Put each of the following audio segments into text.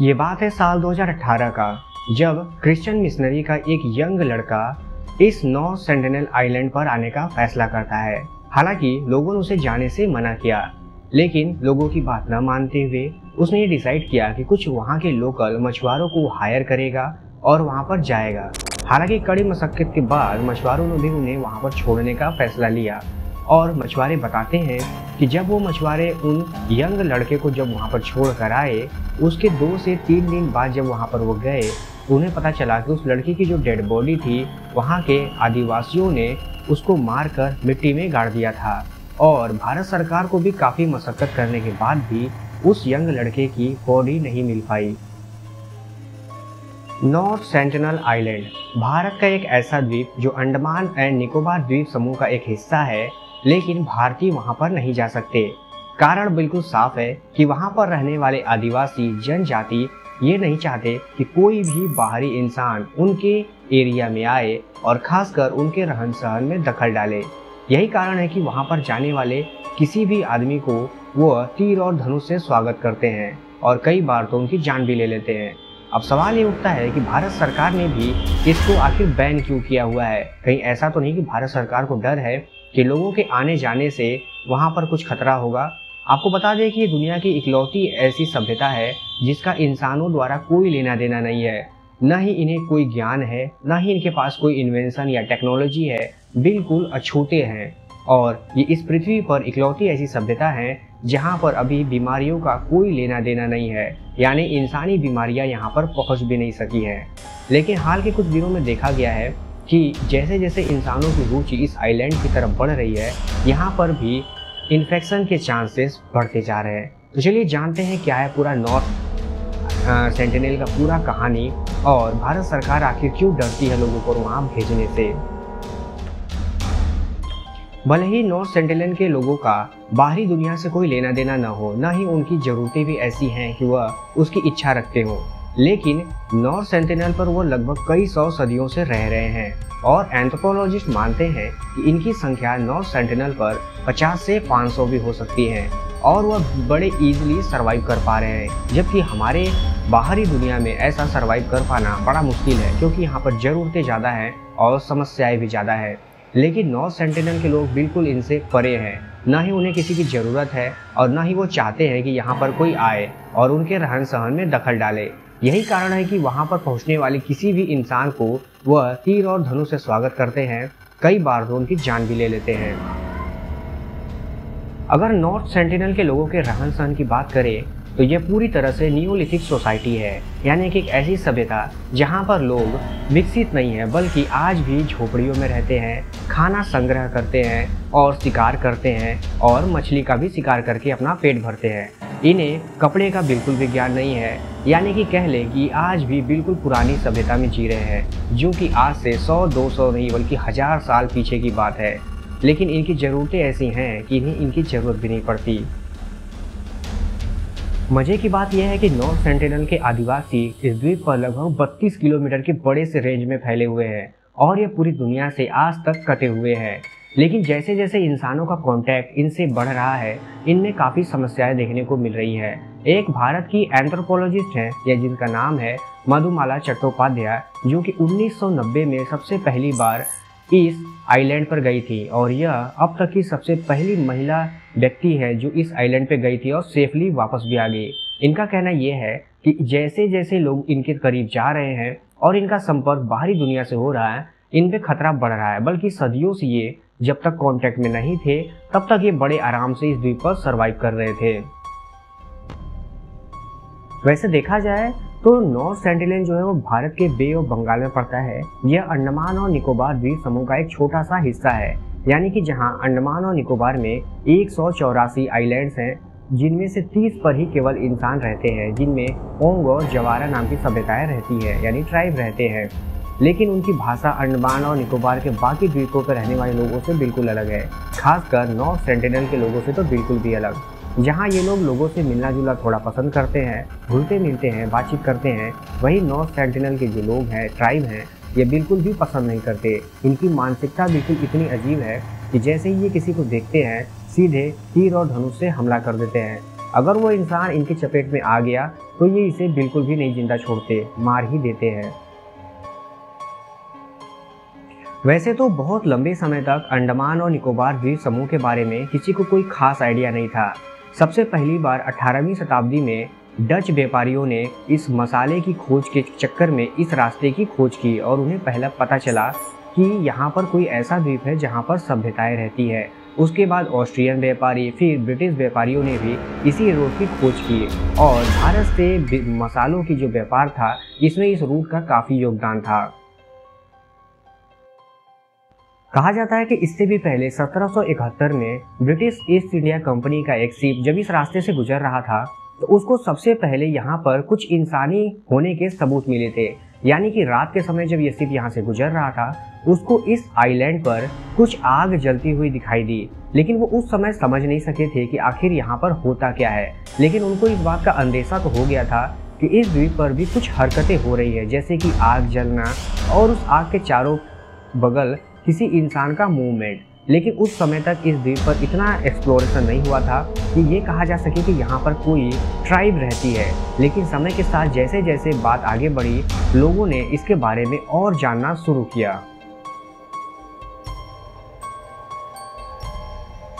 ये बात है साल 2018 का, जब क्रिश्चियन मिशनरी का एक यंग लड़का इस नॉर्थ सेंटिनल आइलैंड पर आने का फैसला करता है। हालांकि लोगों ने उसे जाने से मना किया, लेकिन लोगों की बात न मानते हुए उसने ये डिसाइड किया कि कुछ वहाँ के लोकल मछुआरों को हायर करेगा और वहाँ पर जाएगा। हालांकि कड़ी मशक्कत के बाद मछुआरों ने भी उन्हें वहाँ पर छोड़ने का फैसला लिया और मछुआरे बताते हैं कि जब वो मछुआरे उन यंग लड़के को जब वहाँ पर छोड़ कर आए, उसके 2 से 3 दिन बाद जब वहाँ पर वो गए, उन्हें पता चला कि उस लड़की की जो डेड बॉडी थी वहाँ के आदिवासियों ने उसको मारकर मिट्टी में गाड़ दिया था। और भारत सरकार को भी काफ़ी मशक्कत करने के बाद भी उस यंग लड़के की बॉडी नहीं मिल पाई। नॉर्थ सेंटिनल आइलैंड भारत का एक ऐसा द्वीप जो अंडमान एंड निकोबार द्वीप समूह का एक हिस्सा है, लेकिन भारतीय वहां पर नहीं जा सकते। कारण बिल्कुल साफ है कि वहां पर रहने वाले आदिवासी जनजाति ये नहीं चाहते कि कोई भी बाहरी इंसान उनके एरिया में आए और खासकर उनके रहन सहन में दखल डाले। यही कारण है कि वहां पर जाने वाले किसी भी आदमी को वो तीर और धनुष से स्वागत करते हैं और कई बार तो उनकी जान भी ले लेते हैं। अब सवाल ये उठता है कि भारत सरकार ने भी इसको आखिर बैन क्यों किया हुआ है? कहीं ऐसा तो नहीं कि भारत सरकार को डर है कि लोगों के आने जाने से वहाँ पर कुछ खतरा होगा। आपको बता दें कि ये दुनिया की इकलौती ऐसी सभ्यता है जिसका इंसानों द्वारा कोई लेना देना नहीं है, न ही इन्हें कोई ज्ञान है, न ही इनके पास कोई इन्वेंशन या टेक्नोलॉजी है। बिल्कुल अछूते हैं और ये इस पृथ्वी पर इकलौती ऐसी सभ्यता है जहाँ पर अभी बीमारियों का कोई लेना देना नहीं है, यानी इंसानी बीमारियाँ यहाँ पर पहुँच भी नहीं सकी हैं। लेकिन हाल के कुछ दिनों में देखा गया है कि जैसे जैसे इंसानों की रुचि इस आइलैंड की तरफ बढ़ रही है, यहाँ पर भी इन्फेक्शन के चांसेस बढ़ते जा रहे हैं। तो चलिए जानते हैं क्या है पूरा नॉर्थ सेंटिनल का पूरा कहानी और भारत सरकार आखिर क्यों डरती है लोगों को वहाँ भेजने से। भले ही नॉर्थ सेंटिनल के लोगों का बाहरी दुनिया से कोई लेना देना न हो, न ही उनकी ज़रूरतें भी ऐसी हैं कि वह उसकी इच्छा रखते हों, लेकिन नॉर्थ सेंटिनल पर वो लगभग कई सौ सदियों से रह रहे हैं और एंथ्रोपोलॉजिस्ट मानते हैं कि इनकी संख्या नॉर्थ सेंटिनल पर 50 से 500 भी हो सकती है और वह बड़े इजीली सरवाइव कर पा रहे हैं, जबकि हमारे बाहरी दुनिया में ऐसा सरवाइव कर पाना बड़ा मुश्किल है क्योंकि यहाँ पर ज़रूरतें ज़्यादा हैं और समस्याएँ भी ज़्यादा हैं। लेकिन नॉर्थ सेंटिनल के लोग बिल्कुल इनसे परे हैं, ना ही उन्हें किसी की ज़रूरत है और ना ही वो चाहते हैं कि यहाँ पर कोई आए और उनके रहन सहन में दखल डाले। यही कारण है कि वहाँ पर पहुँचने वाले किसी भी इंसान को वह तीर और धनुष से स्वागत करते हैं, कई बार तो उनकी जान भी ले लेते हैं। अगर नॉर्थ सेंटिनल के लोगों के रहन सहन की बात करें तो यह पूरी तरह से नियोलिथिक सोसाइटी है, यानी कि एक ऐसी सभ्यता जहाँ पर लोग विकसित नहीं है बल्कि आज भी झोपड़ियों में रहते हैं, खाना संग्रह करते हैं और शिकार करते हैं और मछली का भी शिकार करके अपना पेट भरते हैं। इन्हें कपड़े का बिल्कुल भी ज्ञान नहीं है, यानी कि कह लें कि आज भी बिल्कुल पुरानी सभ्यता में जी रहे हैं, जो कि आज से 100-200 नहीं बल्कि 1000 साल पीछे की बात है। लेकिन इनकी ज़रूरतें ऐसी हैं कि इन्हें इनकी ज़रूरत भी नहीं पड़ती। मज़े की बात यह है कि नॉर्थ सेंटिनल के आदिवासी इस द्वीप पर लगभग 32 किलोमीटर के बड़े से रेंज में फैले हुए हैं और ये पूरी दुनिया से आज तक कटे हुए हैं। लेकिन जैसे जैसे इंसानों का कांटेक्ट इनसे बढ़ रहा है, इनमें काफ़ी समस्याएं देखने को मिल रही है। एक भारत की एंथ्रोपोलॉजिस्ट हैं या जिनका नाम है मधुमाला चट्टोपाध्याय, जो कि 1990 में सबसे पहली बार इस आइलैंड पर गई थी और यह अब तक की सबसे पहली महिला व्यक्ति है जो इस आइलैंड पर गई थी और सेफली वापस भी आ गई। इनका कहना यह है कि जैसे जैसे लोग इनके करीब जा रहे हैं और इनका संपर्क बाहरी दुनिया से हो रहा है, इन पर खतरा बढ़ रहा है, बल्कि सदियों से ये जब तक कांटेक्ट में नहीं थे तब तक ये बड़े आराम से इस द्वीप पर सरवाइव कर रहे थे। वैसे देखा जाए तो नॉर्थ सेंटिनल जो है वो भारत के बे ऑफ बंगाल में पड़ता है। यह अंडमान और निकोबार द्वीप समूह का एक छोटा सा हिस्सा है, यानी कि जहां अंडमान और निकोबार में 184 आइलैंड्स हैं, जिनमें से 30 पर ही केवल इंसान रहते हैं, जिनमें ओंग और जवारा नाम की सभ्यताएँ रहती है, यानी ट्राइब रहते हैं। लेकिन उनकी भाषा अंडमान और निकोबार के बाकी द्वीपों पर रहने वाले लोगों से बिल्कुल अलग है, खासकर नॉर्थ सेंटिनल के लोगों से तो बिल्कुल भी अलग। जहां ये लोग लोगों से मिलना जुलना थोड़ा पसंद करते हैं, घुलते मिलते हैं, बातचीत करते हैं, वहीं नॉर्थ सेंटिनल के जो लोग हैं, ट्राइब हैं, ये बिल्कुल भी पसंद नहीं करते। इनकी मानसिकता बिल्कुल इतनी अजीब है कि जैसे ही ये किसी को देखते हैं सीधे तीर और धनुष से हमला कर देते हैं। अगर वो इंसान इनकी चपेट में आ गया तो ये इसे बिल्कुल भी नहीं जिंदा छोड़ते, मार ही देते हैं। वैसे तो बहुत लंबे समय तक अंडमान और निकोबार द्वीप समूह के बारे में किसी को कोई खास आइडिया नहीं था। सबसे पहली बार 18वीं शताब्दी में डच व्यापारियों ने इस मसाले की खोज के चक्कर में इस रास्ते की खोज की और उन्हें पहला पता चला कि यहाँ पर कोई ऐसा द्वीप है जहाँ पर सभ्यताएँ रहती है। उसके बाद ऑस्ट्रियन व्यापारी फिर ब्रिटिश व्यापारियों ने भी इसी रूट की खोज की और भारत से मसालों की जो व्यापार था इसमें इस रूट का काफ़ी योगदान था। कहा जाता है कि इससे भी पहले 1771 में ब्रिटिश ईस्ट इंडिया कंपनी का एक शिप जब इस रास्ते से गुजर रहा था तो उसको सबसे पहले यहाँ पर कुछ इंसानी होने के सबूत मिले थे। यानी कि रात के समय जब ये शिप यहाँ से गुजर रहा था उसको इस आइलैंड पर कुछ आग जलती हुई दिखाई दी, लेकिन वो उस समय समझ नहीं सके थे कि आखिर यहाँ पर होता क्या है। लेकिन उनको इस बात का अंदेशा तो हो गया था कि इस द्वीप पर भी कुछ हरकतें हो रही है, जैसे कि आग जलना और उस आग के चारों बगल किसी इंसान का मूवमेंट। लेकिन उस समय तक इस द्वीप पर इतना एक्सप्लोरेशन नहीं हुआ था कि ये कहा जा सके कि यहाँ पर कोई ट्राइब रहती है। लेकिन समय के साथ जैसे जैसे बात आगे बढ़ी लोगों ने इसके बारे में और जानना शुरू किया।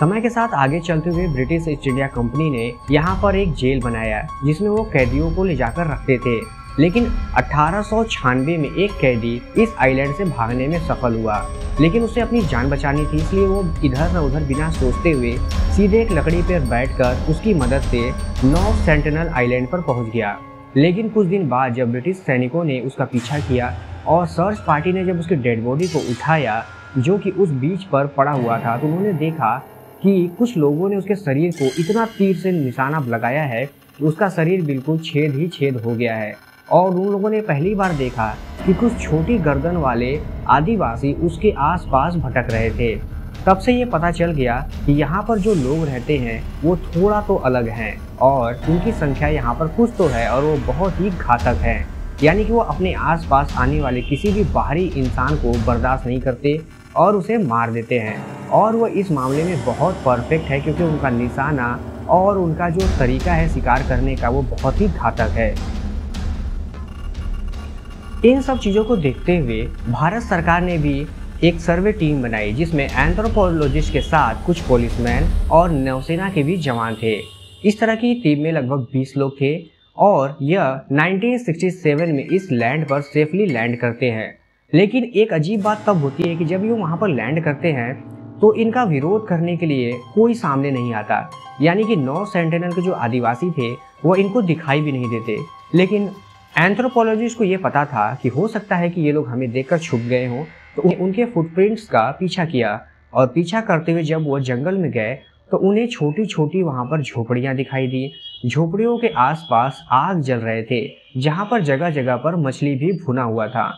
समय के साथ आगे चलते हुए ब्रिटिश ईस्ट इंडिया कंपनी ने यहाँ पर एक जेल बनाया जिसमें वो कैदियों को ले जाकर रखते थे। लेकिन 1896 में एक कैदी इस आइलैंड से भागने में सफल हुआ, लेकिन उसे अपनी जान बचानी थी, इसलिए वो इधर न उधर बिना सोचते हुए सीधे एक लकड़ी पर बैठकर उसकी मदद से नॉर्थ सेंटिनल आइलैंड पर पहुंच गया। लेकिन कुछ दिन बाद जब ब्रिटिश सैनिकों ने उसका पीछा किया और सर्च पार्टी ने जब उसकी डेड बॉडी को उठाया जो कि उस बीच पर पड़ा हुआ था, तो उन्होंने देखा कि कुछ लोगों ने उसके शरीर को इतना तीर से निशाना लगाया है कि उसका शरीर बिल्कुल छेद ही छेद हो गया है। और उन लोगों ने पहली बार देखा कि कुछ छोटी गर्दन वाले आदिवासी उसके आसपास भटक रहे थे। तब से ये पता चल गया कि यहाँ पर जो लोग रहते हैं वो थोड़ा तो अलग हैं और उनकी संख्या यहाँ पर कुछ तो है और वो बहुत ही घातक हैं। यानी कि वो अपने आसपास आने वाले किसी भी बाहरी इंसान को बर्दाश्त नहीं करते और उसे मार देते हैं। और वह इस मामले में बहुत परफेक्ट है क्योंकि उनका निशाना और उनका जो तरीका है शिकार करने का वो बहुत ही घातक है। इन सब चीज़ों को देखते हुए भारत सरकार ने भी एक सर्वे टीम बनाई जिसमें एंथ्रोपोलॉजिस्ट के साथ कुछ पुलिसमैन और नौसेना के भी जवान थे। इस तरह की टीम में लगभग 20 लोग थे और यह 1967 में इस लैंड पर सेफली लैंड करते हैं। लेकिन एक अजीब बात तब होती है कि जब ये वहाँ पर लैंड करते हैं तो इनका विरोध करने के लिए कोई सामने नहीं आता। यानी कि नॉर्थ सेंटिनल के जो आदिवासी थे वो इनको दिखाई भी नहीं देते, लेकिन एंथ्रोपोलॉजिस्ट को ये पता था कि हो सकता है कि ये लोग हमें देखकर छुप गए हों, तो उनके फुटप्रिंट्स का पीछा किया और पीछा करते हुए जब वो जंगल में गए तो उन्हें छोटी छोटी वहाँ पर झोपड़ियाँ दिखाई दी। झोपड़ियों के आसपास आग जल रहे थे जहाँ पर जगह जगह पर मछली भी भुना हुआ था।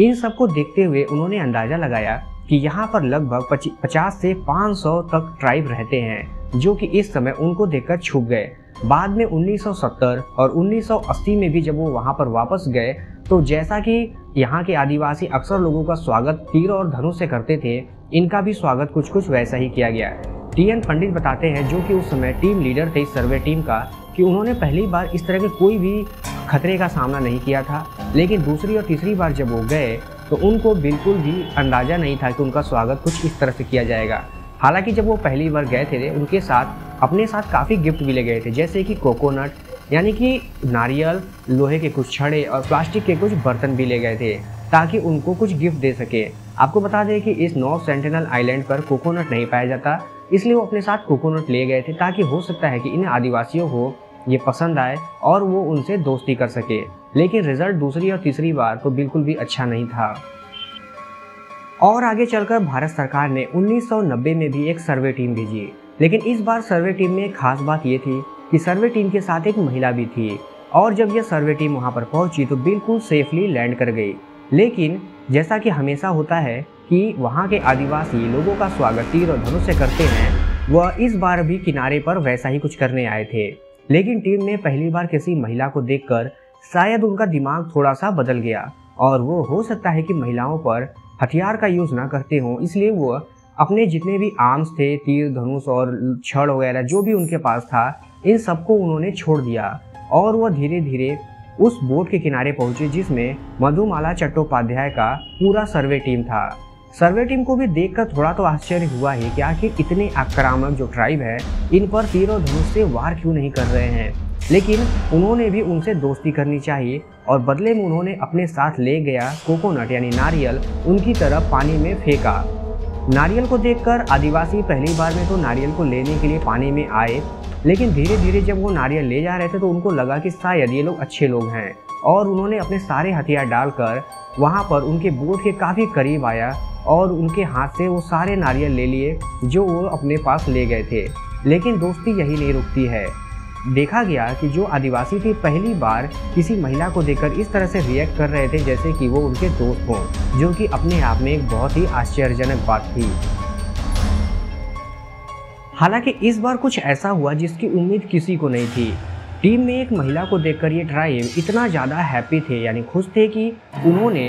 इन सबको देखते हुए उन्होंने अंदाज़ा लगाया कि यहाँ पर लगभग 50 से 500 तक ट्राइब रहते हैं जो कि इस समय उनको देखकर छुप गए। बाद में 1970 और 1980 में भी जब वो वहाँ पर वापस गए तो जैसा कि यहाँ के आदिवासी अक्सर लोगों का स्वागत तीर और धनुष से करते थे, इनका भी स्वागत कुछ कुछ वैसा ही किया गया। टी.एन. पंडित बताते हैं जो कि उस समय टीम लीडर थे इस सर्वे टीम का, कि उन्होंने पहली बार इस तरह के कोई भी खतरे का सामना नहीं किया था। लेकिन दूसरी और तीसरी बार जब वो गए तो उनको बिल्कुल भी अंदाज़ा नहीं था कि उनका स्वागत कुछ इस तरह से किया जाएगा। हालांकि जब वो पहली बार गए थे उनके साथ अपने साथ काफ़ी गिफ्ट भी ले गए थे, जैसे कि कोकोनट यानी कि नारियल, लोहे के कुछ छड़े और प्लास्टिक के कुछ बर्तन भी ले गए थे ताकि उनको कुछ गिफ्ट दे सके। आपको बता दें कि इस नॉर्थ सेंटिनल आइलैंड पर कोकोनट नहीं पाया जाता, इसलिए वो अपने साथ कोकोनट ले गए थे ताकि हो सकता है कि इन आदिवासियों को ये पसंद आए और वो उनसे दोस्ती कर सके। लेकिन रिजल्ट दूसरी और तीसरी बार तो बिल्कुल भी अच्छा नहीं था। और आगे चलकर भारत सरकार ने 1990 में भी एक सर्वे टीम भेजी, लेकिन इस बार सर्वे टीम में एक खास बात ये थी कि सर्वे टीम के साथ एक महिला भी थी और जब यह सर्वे टीम वहां पर पहुंची तो बिल्कुल सेफली लैंड कर गई। लेकिन जैसा कि हमेशा होता है कि वहां के आदिवासी लोगों का स्वागत तीर और धनुष से करते हैं, वह इस बार भी किनारे पर वैसा ही कुछ करने आए थे। लेकिन टीम में पहली बार किसी महिला को देखकर शायद उनका दिमाग थोड़ा सा बदल गया और वो हो सकता है कि महिलाओं पर हथियार का यूज़ ना करते हों, इसलिए वो अपने जितने भी आर्म्स थे, तीर धनुष और छड़ वगैरह जो भी उनके पास था इन सबको उन्होंने छोड़ दिया और वह धीरे धीरे उस बोट के किनारे पहुंचे जिसमें मधुमाला चट्टोपाध्याय का पूरा सर्वे टीम था। सर्वे टीम को भी देखकर थोड़ा तो आश्चर्य हुआ है कि आखिर इतने आक्रामक जो ट्राइब है इन पर तीर और धनुष से वार क्यों नहीं कर रहे हैं, लेकिन उन्होंने भी उनसे दोस्ती करनी चाहिए और बदले में उन्होंने अपने साथ ले गया कोकोनट यानी नारियल उनकी तरफ पानी में फेंका। नारियल को देखकर आदिवासी पहली बार में तो नारियल को लेने के लिए पानी में आए, लेकिन धीरे धीरे जब वो नारियल ले जा रहे थे तो उनको लगा कि शायद ये लोग अच्छे लोग हैं और उन्होंने अपने सारे हथियार डालकर वहाँ पर उनके बोट के काफ़ी करीब आया और उनके हाथ से वो सारे नारियल ले लिए जो वो अपने पास ले गए थे। लेकिन दोस्ती यही नहीं रुकती है। देखा गया कि जो आदिवासी थे पहली बार किसी महिला को देखकर इस तरह से रिएक्ट कर रहे थे जैसे कि वो उनके दोस्त हों, जो कि अपने आप में एक बहुत ही आश्चर्यजनक बात थी। हालांकि इस बार कुछ ऐसा हुआ जिसकी उम्मीद किसी को नहीं थी। टीम में एक महिला को देखकर ये ट्राइब इतना ज़्यादा हैप्पी थे यानी खुश थे कि उन्होंने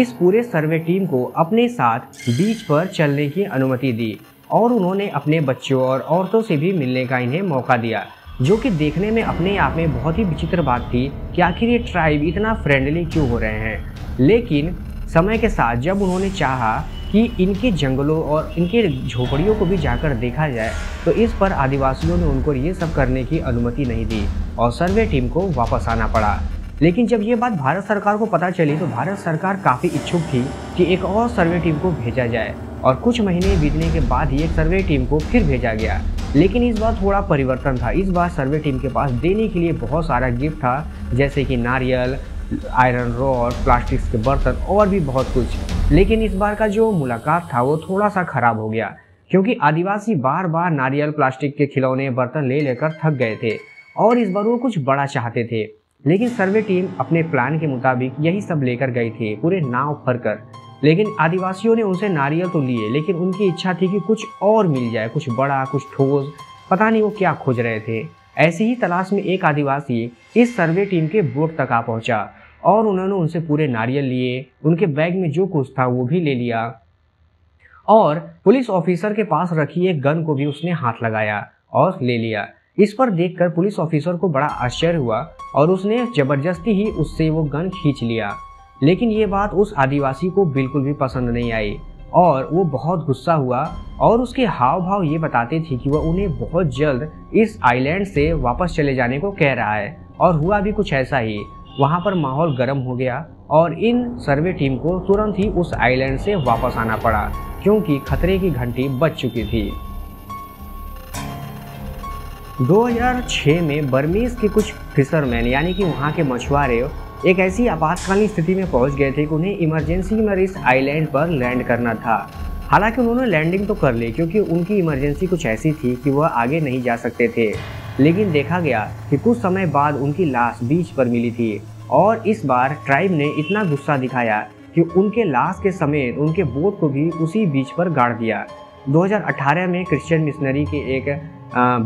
इस पूरे सर्वे टीम को अपने साथ बीच पर चलने की अनुमति दी और उन्होंने अपने बच्चों और औरतों से भी मिलने का इन्हें मौका दिया, जो कि देखने में अपने आप में बहुत ही विचित्र बात थी कि आखिर ये ट्राइब इतना फ्रेंडली क्यों हो रहे हैं। लेकिन समय के साथ जब उन्होंने चाहा कि इनके जंगलों और इनके झोपड़ियों को भी जाकर देखा जाए तो इस पर आदिवासियों ने उनको ये सब करने की अनुमति नहीं दी और सर्वे टीम को वापस आना पड़ा। लेकिन जब ये बात भारत सरकार को पता चली तो भारत सरकार काफ़ी इच्छुक थी कि एक और सर्वे टीम को भेजा जाए और कुछ महीने बीतने के बाद ही एक सर्वे टीम को फिर भेजा गया। लेकिन इस बार थोड़ा परिवर्तन था। इस बार सर्वे टीम के पास देने के लिए बहुत सारा गिफ्ट था जैसे कि नारियल, आयरन रॉड, प्लास्टिक्स के बर्तन और भी बहुत कुछ। लेकिन इस बार का जो मुलाकात था वो थोड़ा सा खराब हो गया क्योंकि आदिवासी बार बार नारियल, प्लास्टिक के खिलौने, बर्तन ले लेकर थक गए थे और इस बार वो कुछ बड़ा चाहते थे। लेकिन सर्वे टीम अपने प्लान के मुताबिक यही सब लेकर गई थी पूरे नाव भर कर। लेकिन आदिवासियों ने उनसे नारियल तो लिए लेकिन उनकी इच्छा थी कि कुछ और मिल जाए, कुछ बड़ा, कुछ ठोस, पता नहीं वो क्या खोज रहे थे। ऐसी ही तलाश में एक आदिवासी इस सर्वे टीम के बोट तक आ पहुंचा और उन्होंने उनसे पूरे नारियल लिए, उनके बैग में जो कुछ था वो भी ले लिया और पुलिस ऑफिसर के पास रखी एक गन को भी उसने हाथ लगाया और ले लिया। इस पर देखकर पुलिस ऑफिसर को बड़ा आश्चर्य हुआ और उसने जबरदस्ती ही उससे वो गन खींच लिया। लेकिन ये बात उस आदिवासी को बिल्कुल भी पसंद नहीं आई और वो बहुत गुस्सा हुआ और उसके हाव भाव ये बताते थे कि वह उन्हें बहुत जल्द इस आइलैंड से वापस चले जाने को कह रहा है और हुआ भी कुछ ऐसा ही। वहाँ पर माहौल गर्म हो गया और इन सर्वे टीम को तुरंत ही उस आइलैंड से वापस आना पड़ा क्योंकि खतरे की घंटी बज चुकी थी। 2006 में बर्मीज़ के कुछ फिशरमैन यानी कि वहाँ के मछुआरे एक ऐसी आपातकालीन स्थिति में पहुँच गए थे कि उन्हें इमरजेंसी में इस आइलैंड पर लैंड करना था। हालांकि उन्होंने लैंडिंग तो कर ली क्योंकि उनकी इमरजेंसी कुछ ऐसी थी कि वह आगे नहीं जा सकते थे। लेकिन देखा गया कि कुछ समय बाद उनकी लाश बीच पर मिली थी और इस बार ट्राइब ने इतना गुस्सा दिखाया कि उनके लाश के समेत उनके बोट को भी उसी बीच पर गाड़ दिया। 2018 में क्रिश्चियन मिशनरी के एक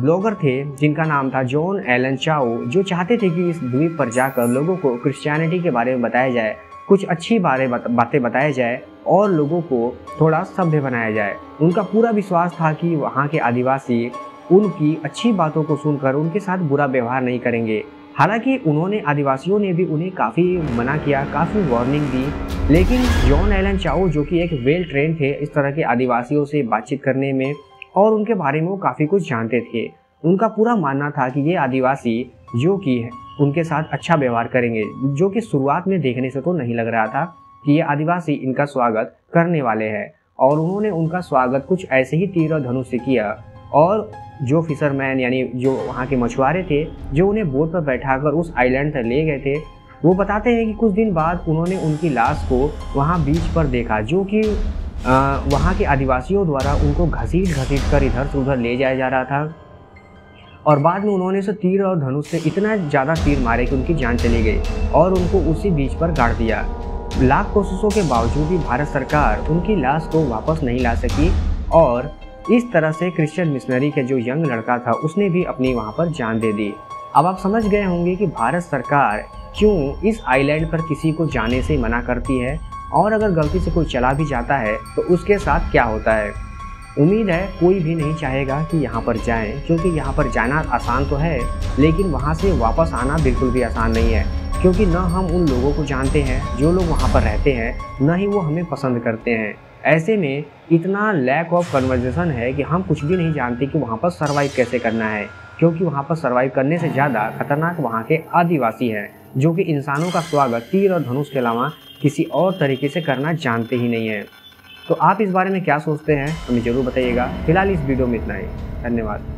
ब्लॉगर थे जिनका नाम था जॉन एलन चाओ, जो चाहते थे कि इस द्वीप पर जाकर लोगों को क्रिश्चियनिटी के बारे में बताया जाए, कुछ अच्छी बातें बताया जाए और लोगों को थोड़ा सभ्य बनाया जाए। उनका पूरा विश्वास था कि वहाँ के आदिवासी उनकी अच्छी बातों को सुनकर उनके साथ बुरा व्यवहार नहीं करेंगे। हालांकि उन्होंने आदिवासियों ने भी उन्हें काफ़ी मना किया, काफ़ी वार्निंग दी, लेकिन जॉन एलन चाओ जो कि एक वेल ट्रेन थे इस तरह के आदिवासियों से बातचीत करने में और उनके बारे में वो काफ़ी कुछ जानते थे। उनका पूरा मानना था कि ये आदिवासी जो कि उनके साथ अच्छा व्यवहार करेंगे, जो कि शुरुआत में देखने से तो नहीं लग रहा था कि ये आदिवासी इनका स्वागत करने वाले हैं। और उन्होंने उनका स्वागत कुछ ऐसे ही तीर और धनुष से किया और जो फिशरमैन यानी जो वहाँ के मछुआरे थे जो उन्हें बोट पर बैठाकर उस आइलैंड तक ले गए थे, वो बताते हैं कि कुछ दिन बाद उन्होंने उनकी लाश को वहाँ बीच पर देखा जो कि वहाँ के आदिवासियों द्वारा उनको घसीट कर इधर से उधर ले जाया जा रहा था और बाद में उन्होंने उसे तीर और धनुष से इतना ज़्यादा तीर मारे कि उनकी जान चली गई और उनको उसी बीच पर गाड़ दिया। लाख कोशिशों के बावजूद भी भारत सरकार उनकी लाश को वापस नहीं ला सकी और इस तरह से क्रिश्चियन मिशनरी के जो यंग लड़का था उसने भी अपनी वहाँ पर जान दे दी। अब आप समझ गए होंगे कि भारत सरकार क्यों इस आइलैंड पर किसी को जाने से मना करती है और अगर गलती से कोई चला भी जाता है तो उसके साथ क्या होता है। उम्मीद है कोई भी नहीं चाहेगा कि यहाँ पर जाएं, क्योंकि यहाँ पर जाना आसान तो है लेकिन वहाँ से वापस आना बिल्कुल भी आसान नहीं है, क्योंकि न हम उन लोगों को जानते हैं जो लोग वहाँ पर रहते हैं, न ही वो हमें पसंद करते हैं। ऐसे में इतना लैक ऑफ कन्वर्जेशन है कि हम कुछ भी नहीं जानते कि वहाँ पर सर्वाइव कैसे करना है, क्योंकि वहाँ पर सर्वाइव करने से ज़्यादा खतरनाक वहाँ के आदिवासी हैं जो कि इंसानों का स्वागत तीर और धनुष के अलावा किसी और तरीके से करना जानते ही नहीं है। तो आप इस बारे में क्या सोचते हैं हमें ज़रूर बताइएगा। फिलहाल इस वीडियो में इतना ही, धन्यवाद।